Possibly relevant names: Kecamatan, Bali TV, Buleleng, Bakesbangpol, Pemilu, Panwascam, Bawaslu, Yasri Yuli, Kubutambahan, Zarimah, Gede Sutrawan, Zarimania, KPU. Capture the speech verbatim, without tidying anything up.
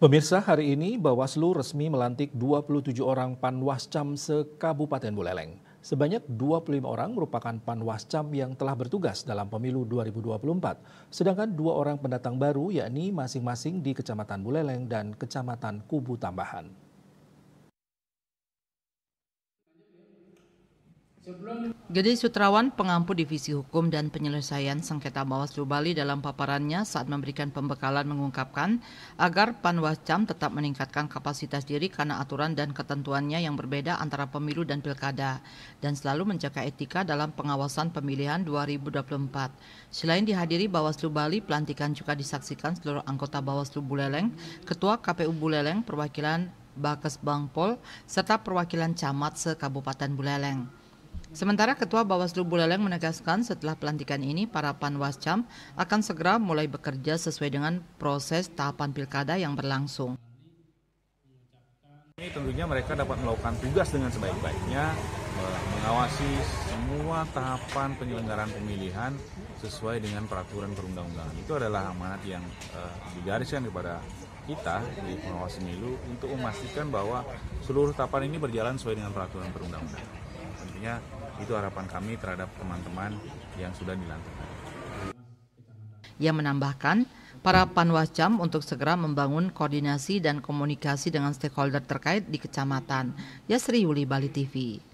Pemirsa, hari ini Bawaslu resmi melantik dua puluh tujuh orang Panwascam se-Kabupaten Buleleng. Sebanyak dua puluh lima orang merupakan Panwascam yang telah bertugas dalam Pemilu dua ribu dua puluh empat. Sedangkan dua orang pendatang baru, yakni masing-masing di Kecamatan Buleleng dan Kecamatan Kubutambahan. Gede Sutrawan, pengampu Divisi Hukum dan Penyelesaian Sengketa Bawaslu Bali dalam paparannya saat memberikan pembekalan mengungkapkan agar Panwascam tetap meningkatkan kapasitas diri karena aturan dan ketentuannya yang berbeda antara pemilu dan pilkada dan selalu menjaga etika dalam pengawasan pemilihan dua ribu dua puluh empat. Selain dihadiri Bawaslu Bali, pelantikan juga disaksikan seluruh anggota Bawaslu Buleleng, Ketua K P U Buleleng, perwakilan Bakesbangpol, serta perwakilan camat se-Kabupaten Buleleng. Sementara Ketua Bawaslu Buleleng menegaskan setelah pelantikan ini para Panwascam akan segera mulai bekerja sesuai dengan proses tahapan pilkada yang berlangsung. Ini tentunya mereka dapat melakukan tugas dengan sebaik-baiknya, mengawasi semua tahapan penyelenggaraan pemilihan sesuai dengan peraturan perundang-undangan. Itu adalah amanat yang uh, digariskan kepada kita di pengawas pemilu untuk memastikan bahwa seluruh tahapan ini berjalan sesuai dengan peraturan perundang-undangan. Tentunya itu harapan kami terhadap teman-teman yang sudah dilantik. Ia menambahkan, para Panwascam untuk segera membangun koordinasi dan komunikasi dengan stakeholder terkait di kecamatan. Yasri Yuli, Bali T V.